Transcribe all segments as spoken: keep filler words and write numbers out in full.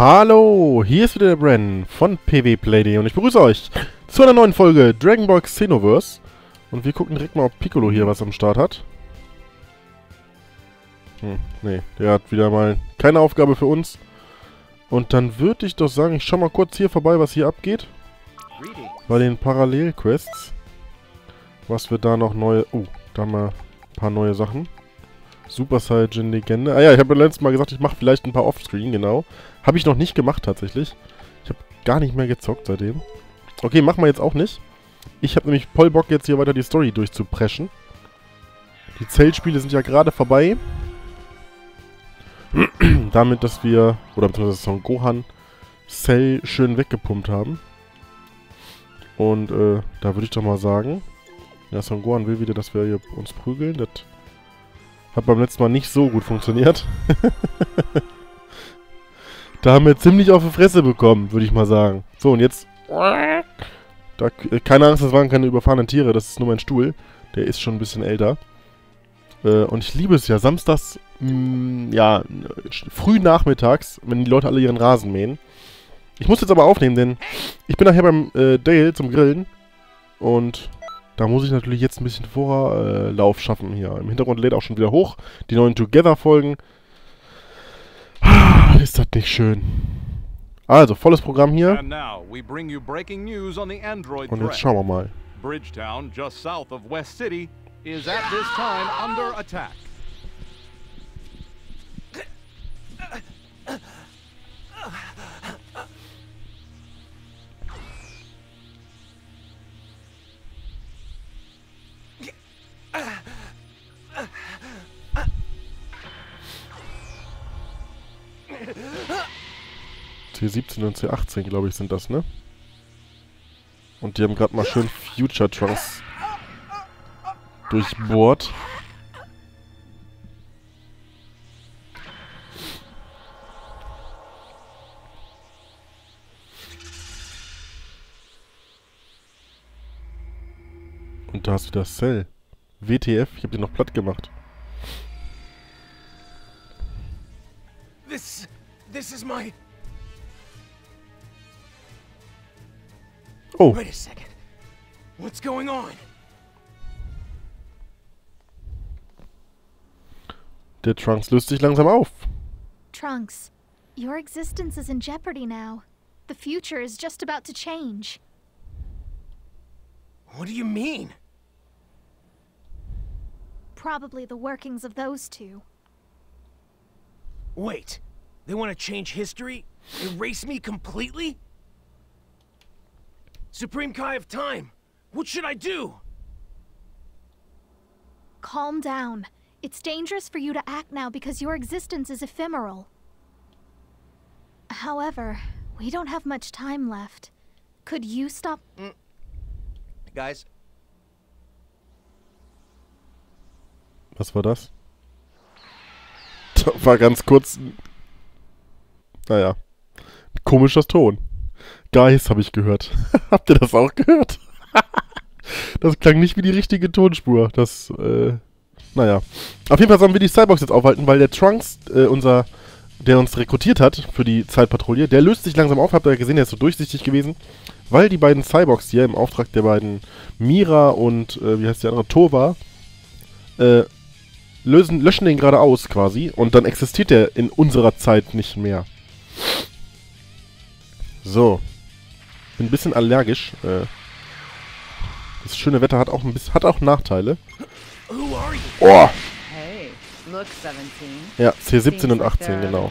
Hallo, hier ist wieder der Brennan von P W Play D E und ich begrüße euch zu einer neuen Folge Dragon Ball Xenoverse. Und wir gucken direkt mal, ob Piccolo hier was am Start hat. Hm, nee, der hat wieder mal keine Aufgabe für uns. Und dann würde ich doch sagen, ich schau mal kurz hier vorbei, was hier abgeht. Bei den Parallelquests. Was wir da noch neue... Oh, da haben wir ein paar neue Sachen. Super Saiyajin Legende. Ah ja, ich habe ja letztes Mal gesagt, ich mache vielleicht ein paar Offscreen, genau. Habe ich noch nicht gemacht tatsächlich. Ich habe gar nicht mehr gezockt seitdem. Okay, machen wir jetzt auch nicht. Ich habe nämlich voll Bock, jetzt hier weiter die Story durchzupreschen. Die Zell-Spiele sind ja gerade vorbei. Damit, dass wir, oder beziehungsweise Son Gohan, Cell schön weggepumpt haben. Und äh, da würde ich doch mal sagen, ja, Son Gohan will wieder, dass wir hier uns prügeln. Das hat beim letzten Mal nicht so gut funktioniert. Da haben wir ziemlich auf die Fresse bekommen, würde ich mal sagen. So, und jetzt... Da, äh, keine Angst, das waren keine überfahrenen Tiere. Das ist nur mein Stuhl. Der ist schon ein bisschen älter. Äh, und ich liebe es ja. Samstags, mh, ja, früh nachmittags, wenn die Leute alle ihren Rasen mähen. Ich muss jetzt aber aufnehmen, denn ich bin nachher beim äh, Dale zum Grillen. Und... Da muss ich natürlich jetzt ein bisschen Vorlauf äh, schaffen hier. Im Hintergrund lädt auch schon wieder hoch. Die neuen Together-Folgen. Ah, ist das nicht schön. Also, volles Programm hier. Und jetzt schauen wir mal. Bridgetown, just south of West City, is at this time under attack. C siebzehn und C achtzehn, glaube ich, sind das, ne? Und die haben gerade mal schön Future Trunks durchbohrt. Und da ist wieder Cell. W T F, ich habe den noch platt gemacht. This, this is my... Oh. Wait a second. What's going on? Der Trunks löst sich langsam auf. Trunks, your existence is in jeopardy now. The future is just about to change. What do you mean? Probably the workings of those two. Wait. They want to change history? Erase me completely? Supreme Kai of Time, what should I do? Calm down. It's dangerous for you to act now because your existence is ephemeral. However, we don't have much time left. Could you stop? Mm. Guys. Was war das? Das war ganz kurz... Naja, ein komischer Ton. Guys, habe ich gehört. Habt ihr das auch gehört? Das klang nicht wie die richtige Tonspur. Das, äh, naja. Auf jeden Fall sollen wir die Cyborgs jetzt aufhalten, weil der Trunks, äh, unser, der uns rekrutiert hat für die Zeitpatrouille, der löst sich langsam auf. Habt ihr gesehen, der ist so durchsichtig gewesen. Weil die beiden Cyborgs hier im Auftrag der beiden Mira und, äh, wie heißt die andere, Towa, äh, lösen, löschen den gerade aus quasi. Und dann existiert der in unserer Zeit nicht mehr. So. Bin ein bisschen allergisch. Äh, das schöne Wetter hat auch ein bisschen, hat auch Nachteile. Oh. Ja, C siebzehn und achtzehn, genau.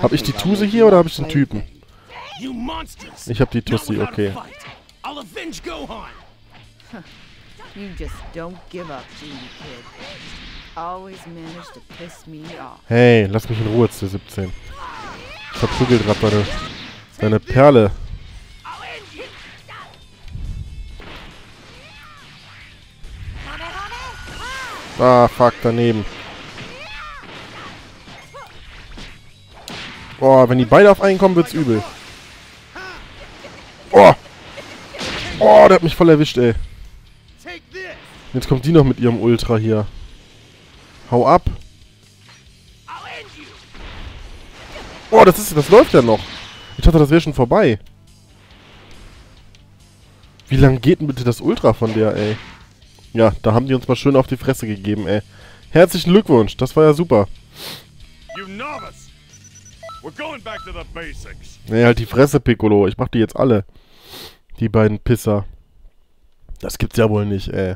Hab ich die Tuse hier oder habe ich den Typen? Ich habe die Tussi, okay. Hey, lass mich in Ruhe, C siebzehn. Verprügelt gerade meine, meine Perle. Ah, fuck, daneben. Boah, wenn die beide auf einen kommen, wird's übel. Boah. Boah, der hat mich voll erwischt, ey. Jetzt kommt die noch mit ihrem Ultra hier. Hau ab. Oh, das ist, das läuft ja noch. Ich dachte, das wäre schon vorbei. Wie lange geht denn bitte das Ultra von der, ey? Ja, da haben die uns mal schön auf die Fresse gegeben, ey. Herzlichen Glückwunsch, das war ja super. Nee, halt die Fresse, Piccolo. Ich mach die jetzt alle. Die beiden Pisser. Das gibt's ja wohl nicht, ey.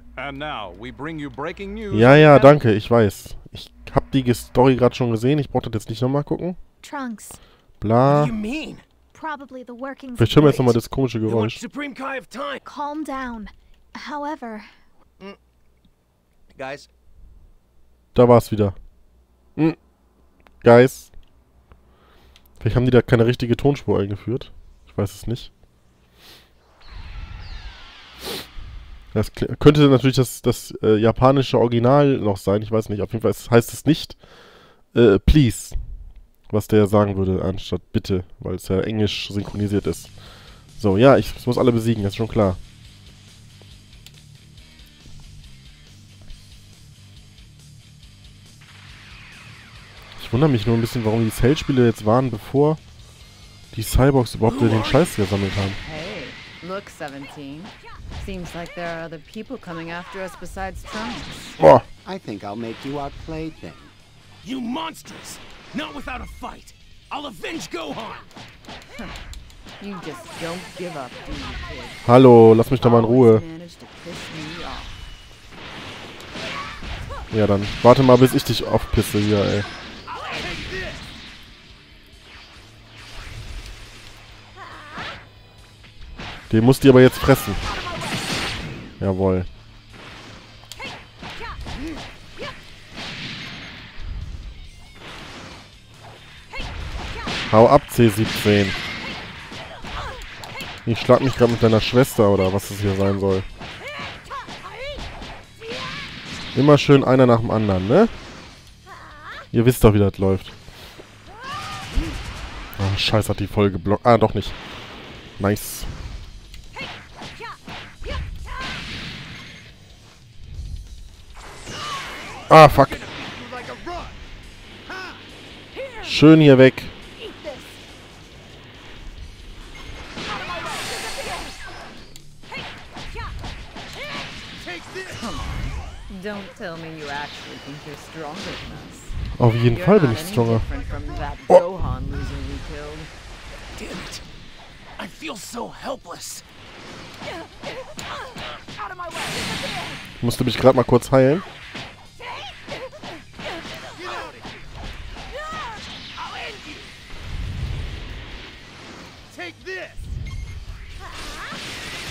Ja, ja, danke, ich weiß. Ich hab die Story gerade schon gesehen, ich brauchte das jetzt nicht nochmal gucken. Trunks. Bla. Vielleicht hören wir jetzt nochmal das komische Geräusch. Supreme Kai of Time. Calm down. However. Guys. Da war's wieder. Hm. Guys. Vielleicht haben die da keine richtige Tonspur eingeführt. Ich weiß es nicht. Das könnte natürlich das, das äh, japanische Original noch sein. Ich weiß nicht. Auf jeden Fall heißt es nicht äh, please. Was der sagen würde, anstatt bitte. Weil es ja englisch synchronisiert ist. So, ja, ich, ich muss alle besiegen. Das ist schon klar. Ich wundere mich nur ein bisschen, warum die Cell-Spiele jetzt waren, bevor die Cyborgs überhaupt den Scheiß gesammelt haben. Boah. Hallo, lass mich da mal in Ruhe. Ja dann, warte mal, bis ich dich aufpisse hier, ey. Den musst du aber jetzt fressen. Jawohl. Hau ab, C siebzehn. Ich schlag mich gerade mit deiner Schwester, oder was das hier sein soll. Immer schön einer nach dem anderen, ne? Ihr wisst doch, wie das läuft. Oh, scheiße, hat die voll geblockt. Ah, doch nicht. Nice. Ah, fuck. Schön hier weg. Auf jeden Fall bin ich stronger. Oh. Ich musste mich gerade mal kurz heilen.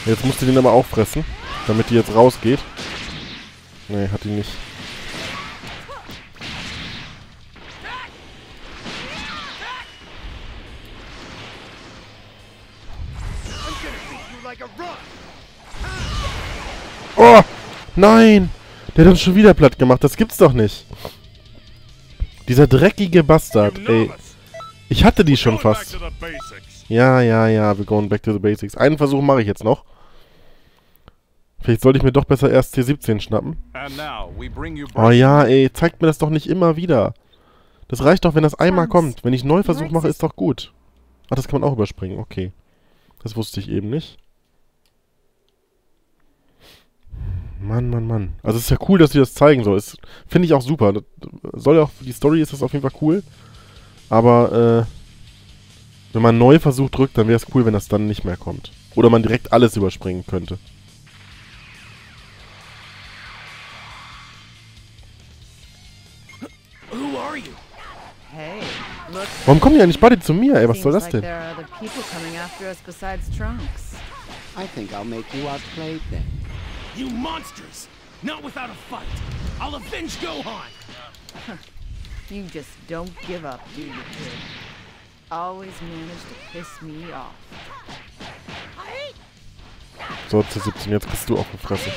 Jetzt musst du den aber auch fressen, damit die jetzt rausgeht. Nee, hat die nicht. Oh! Nein! Der hat uns schon wieder platt gemacht. Das gibt's doch nicht. Dieser dreckige Bastard, ey. Ich hatte die schon fast. Ja, ja, ja. We're going back to the basics. Einen Versuch mache ich jetzt noch. Vielleicht sollte ich mir doch besser erst C siebzehn schnappen. Oh ja, ey. Zeigt mir das doch nicht immer wieder. Das reicht doch, wenn das einmal kommt. Wenn ich einen Neuversuch mache, ist doch gut. Ach, das kann man auch überspringen. Okay. Das wusste ich eben nicht. Mann, Mann, Mann. Also es ist ja cool, dass sie das zeigen soll. Finde ich auch super. Das soll auch für die Story ist das auf jeden Fall cool. Aber äh, wenn man einen Neuversuch drückt, dann wäre es cool, wenn das dann nicht mehr kommt. Oder man direkt alles überspringen könnte. Warum kommen die ja nicht beide zu mir, ey? Was soll das denn? So, C siebzehn, jetzt bist du auf der Fresse.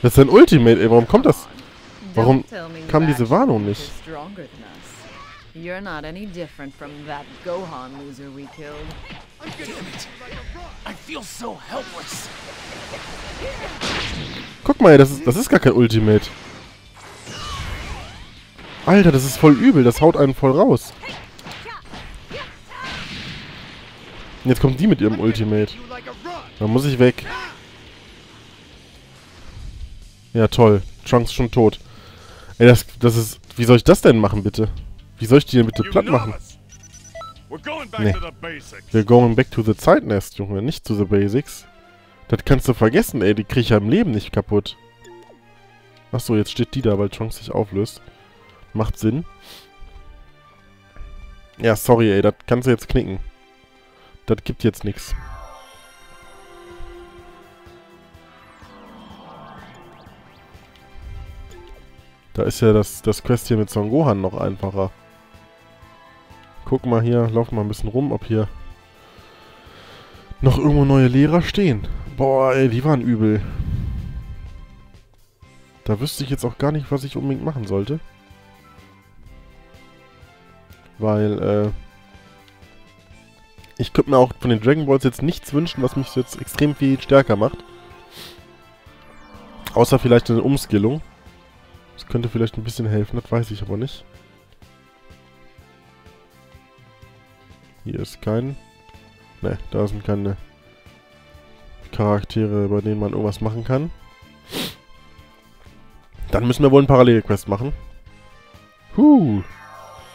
Das ist ein Ultimate, ey. Warum kommt das? Warum kam diese Warnung nicht? guck mal, das ist, das ist gar kein Ultimate. Alter, das ist voll übel. Das haut einen voll raus. Und jetzt kommt die mit ihrem Ultimate. Da muss ich weg. Ja, toll. Trunks ist schon tot. Ey, das, das ist... Wie soll ich das denn machen, bitte? Wie soll ich die denn bitte platt machen? Nee. We're going back to the side nest, Junge. Nicht to the basics. Das kannst du vergessen, ey. Die krieg ich ja im Leben nicht kaputt. Achso, jetzt steht die da, weil Trunks sich auflöst. Macht Sinn. Ja, sorry, ey. Das kannst du jetzt knicken. Das gibt jetzt nichts. Da ist ja das, das Quest hier mit Son Gohan noch einfacher. Guck mal hier, lauf mal ein bisschen rum, ob hier noch irgendwo neue Lehrer stehen. Boah, ey, die waren übel. Da wüsste ich jetzt auch gar nicht, was ich unbedingt machen sollte. Weil, äh... ich könnte mir auch von den Dragon Balls jetzt nichts wünschen, was mich jetzt extrem viel stärker macht. Außer vielleicht eine Umskillung. Das könnte vielleicht ein bisschen helfen, das weiß ich aber nicht. Hier ist kein... Ne, da sind keine Charaktere, bei denen man irgendwas machen kann. Dann müssen wir wohl einen Parallelquest machen. Huh,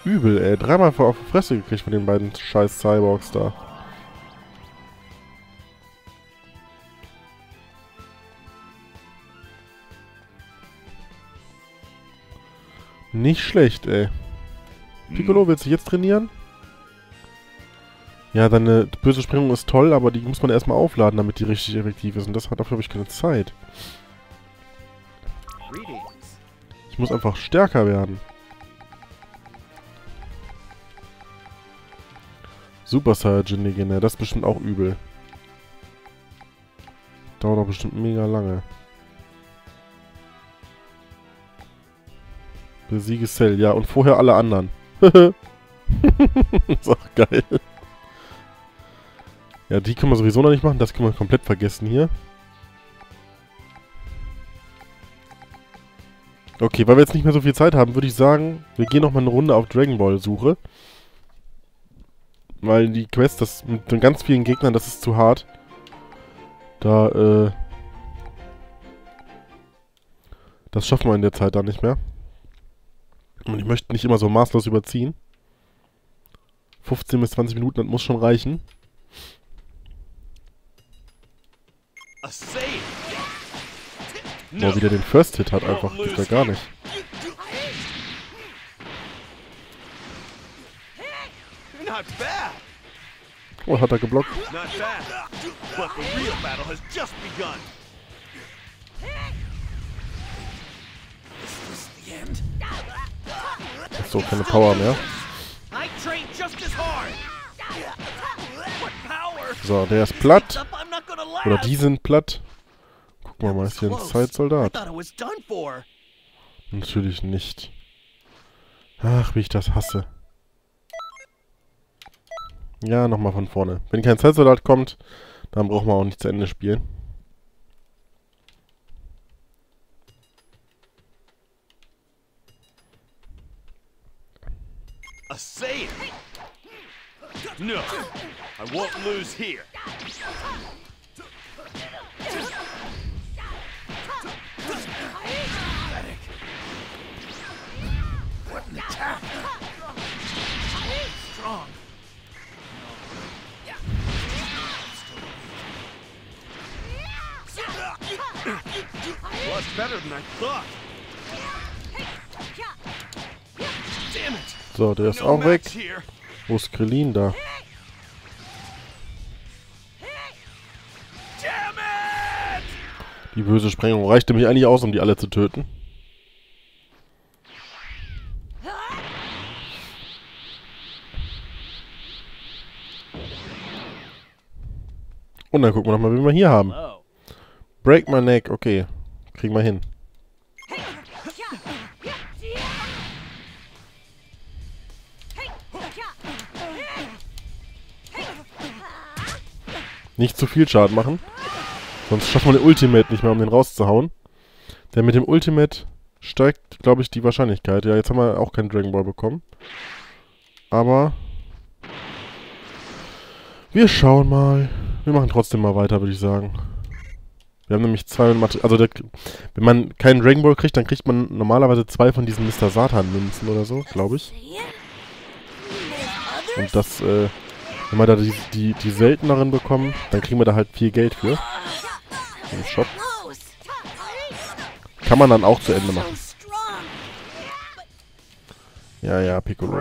übel, ey. Dreimal auf die Fresse gekriegt von den beiden scheiß Cyborgs da. Nicht schlecht, ey. Piccolo, willst du jetzt trainieren? Ja, deine böse Sprengung ist toll, aber die muss man erstmal aufladen, damit die richtig effektiv ist. Und das hat dafür habe ich keine Zeit. Ich muss einfach stärker werden. Super Saiyajin Legende, das ist bestimmt auch übel. Dauert doch bestimmt mega lange. Besiege Cell, ja, und vorher alle anderen. Ist auch geil. Ja, die können wir sowieso noch nicht machen, das können wir komplett vergessen hier. Okay, weil wir jetzt nicht mehr so viel Zeit haben, würde ich sagen, wir gehen nochmal eine Runde auf Dragon Ball Suche. Weil die Quest, das mit ganz vielen Gegnern, das ist zu hart. Da, äh... das schaffen wir in der Zeit dann nicht mehr. Und ich möchte nicht immer so maßlos überziehen. fünfzehn bis zwanzig Minuten, das muss schon reichen. Boah, wie der den First Hit hat einfach, gibt er gar nicht. Oh, hat er geblockt. Achso, keine Power mehr. So, der ist platt. Oder die sind platt. Gucken wir mal, ist hier ein Zeitsoldat? Natürlich nicht. Ach, wie ich das hasse. Ja, nochmal von vorne. Wenn kein Zeitsoldat kommt, dann brauchen wir auch nicht zu Ende spielen. A save. No, I won't lose here. What an attack! Strong. Much better than I thought. Damn it! So, der ist auch weg. Wo ist Krillin da? Die böse Sprengung reichte mich eigentlich aus, um die alle zu töten. Und dann gucken wir nochmal, wen wir hier haben. Break my neck, okay. Kriegen wir hin. Nicht zu viel Schaden machen. Sonst schaffen wir den Ultimate nicht mehr, um den rauszuhauen. Denn mit dem Ultimate steigt, glaube ich, die Wahrscheinlichkeit. Ja, jetzt haben wir auch keinen Dragon Ball bekommen. Aber wir schauen mal. Wir machen trotzdem mal weiter, würde ich sagen. Wir haben nämlich zwei Materialien. Also, der, wenn man keinen Dragon Ball kriegt, dann kriegt man normalerweise zwei von diesen Mister Satan-Münzen oder so, glaube ich. Und das, äh, wenn wir da die, die, die selteneren bekommen, dann kriegen wir da halt viel Geld für. Im Shop. Kann man dann auch zu Ende machen. Ja, ja, Piccolo.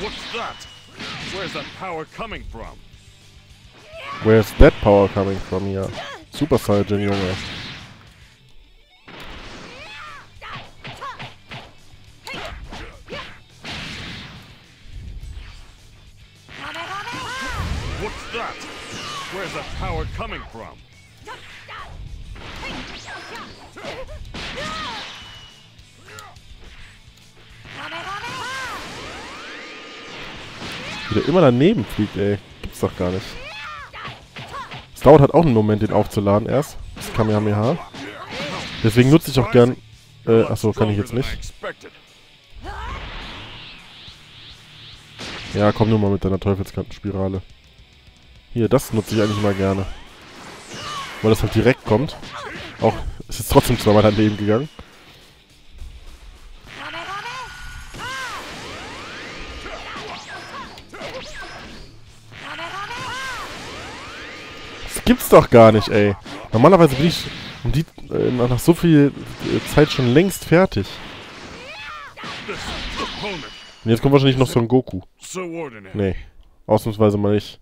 What's that? Where's that power coming from? Where's that power coming from, ja. Super Saiyajin, Junge. What's that? Where's that power coming from? Wie der immer daneben fliegt, ey. Gibt's doch gar nicht. Es dauert halt auch einen Moment, den aufzuladen erst. Das Kamehameha. Deswegen nutze ich auch gern... Äh, achso, kann ich jetzt nicht. Ja, komm nur mal mit deiner Teufelskantenspirale. Hier, das nutze ich eigentlich immer gerne. Weil das halt direkt kommt. Auch, es ist trotzdem zweimal daneben gegangen. Gibt's doch gar nicht, ey. Normalerweise bin ich um die, äh, nach so viel Zeit schon längst fertig. Und jetzt kommt wahrscheinlich noch Son Goku. Nee, ausnahmsweise mal nicht.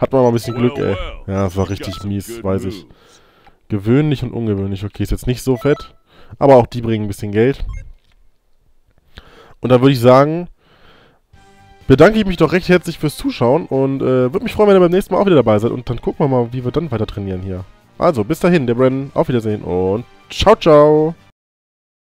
Hat man mal ein bisschen Glück, ey. Ja, das war richtig mies, weiß ich. Gewöhnlich und ungewöhnlich. Okay, ist jetzt nicht so fett. Aber auch die bringen ein bisschen Geld. Und dann würde ich sagen, bedanke ich mich doch recht herzlich fürs Zuschauen und äh, würde mich freuen, wenn ihr beim nächsten Mal auch wieder dabei seid. Und dann gucken wir mal, wie wir dann weiter trainieren hier. Also, bis dahin, der Brennan, auf Wiedersehen und ciao, ciao!